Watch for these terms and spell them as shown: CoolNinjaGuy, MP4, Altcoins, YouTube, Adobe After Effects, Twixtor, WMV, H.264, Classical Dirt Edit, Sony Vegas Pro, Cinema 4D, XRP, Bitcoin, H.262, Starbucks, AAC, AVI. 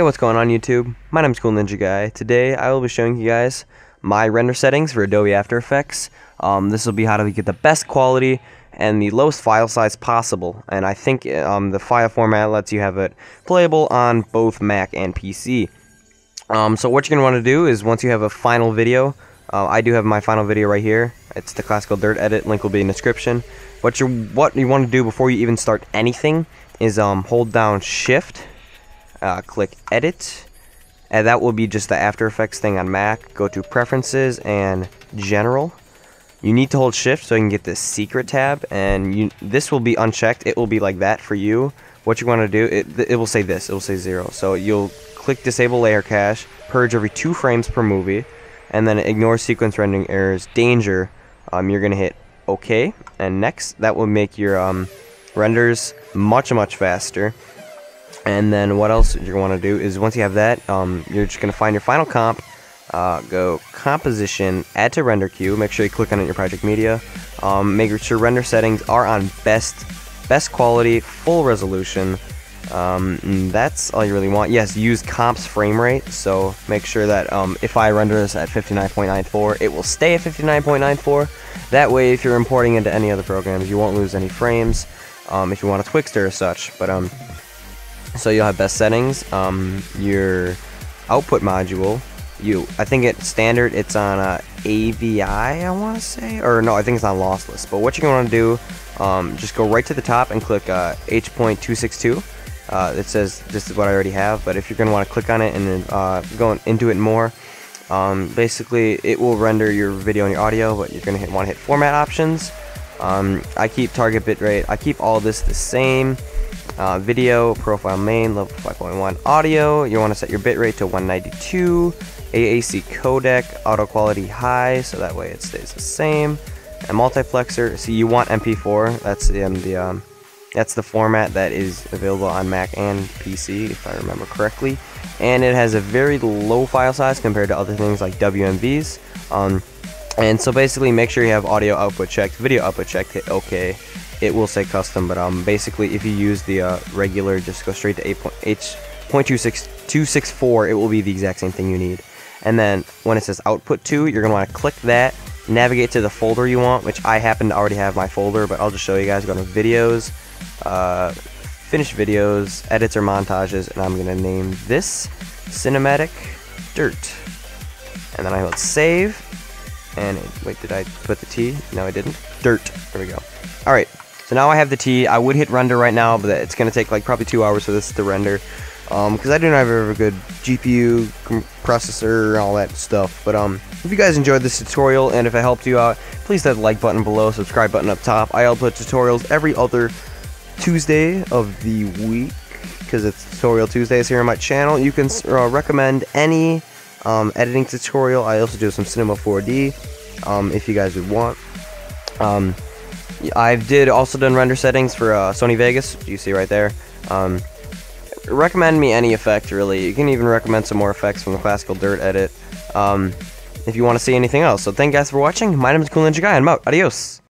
Hey, what's going on YouTube? My name is CoolNinjaGuy. Today I will be showing you guys my render settings for Adobe After Effects. This will be how to get the best quality and the lowest file size possible, and I think the file format lets you have it playable on both Mac and PC. So what you're going to want to do is once you have a final video, I do have my final video right here. It's the Classical Dirt Edit, link will be in the description. What you want to do before you even start anything is hold down Shift, click Edit, and that will be just the After Effects thing on Mac. Go to Preferences and General. You need to hold Shift so you can get this secret tab, and this will be unchecked. It will be like that for you. What you want to do, it will say this. It will say 0. So you'll click Disable Layer Cache, purge every 2 frames per movie, and then ignore sequence rendering errors, danger. You're gonna hit OK and next. That will make your renders much faster. And then what else you want to do is once you have that, you're just going to find your final comp, go Composition, Add to Render Queue, make sure you click on it in your project media, make sure render settings are on best quality, full resolution, and that's all you really want. Yes, use comp's frame rate, so make sure that if I render this at 59.94, it will stay at 59.94, that way if you're importing into any other programs, you won't lose any frames, if you want a Twixtor or such, but so you'll have best settings. Your output module, I think it's standard, it's on AVI, I want to say, or no, I think it's on lossless. But what you're going to want to do, just go right to the top and click H.262. It says this is what I already have, but if you're going to want to click on it and then go into it more, basically it will render your video and your audio, but you're going to want to hit format options. I keep target bitrate, I keep all this the same. Video, profile main, level 5.1, audio, you want to set your bitrate to 192, AAC codec, auto quality high, so that way it stays the same, and multiplexer, so you want MP4, that's the format that is available on Mac and PC, if I remember correctly, and it has a very low file size compared to other things like WMVs, and so basically make sure you have audio output checked, video output checked, hit OK. It will say custom, but basically if you use the regular, just go straight to H.264, it will be the exact same thing you need. And then when it says output 2, you're going to want to click that, navigate to the folder you want, which I happen to already have my folder, but I'll just show you guys. Go to videos, finish videos, edits or montages, and I'm going to name this Cinematic Dirt. And then I will save, and wait, did I put the T? No, I didn't. Dirt, there we go. Alright, so now I have the T. I would hit render right now, but it's going to take like probably 2 hours for this to render. Because I don't have a good GPU, processor, and all that stuff. But if you guys enjoyed this tutorial, and if it helped you out, please hit the like button below, subscribe button up top. I upload tutorials every other Tuesday of the week, because it's Tutorial Tuesdays here on my channel. You can recommend any editing tutorial. I also do some Cinema 4D, if you guys would want. I've also done render settings for Sony Vegas, you see right there. Recommend me any effect, really. You can even recommend some more effects from the Classical Dirt Edit, if you want to see anything else. So thank you guys for watching. My name is CoolNinjaGuy, and I'm out. Adios!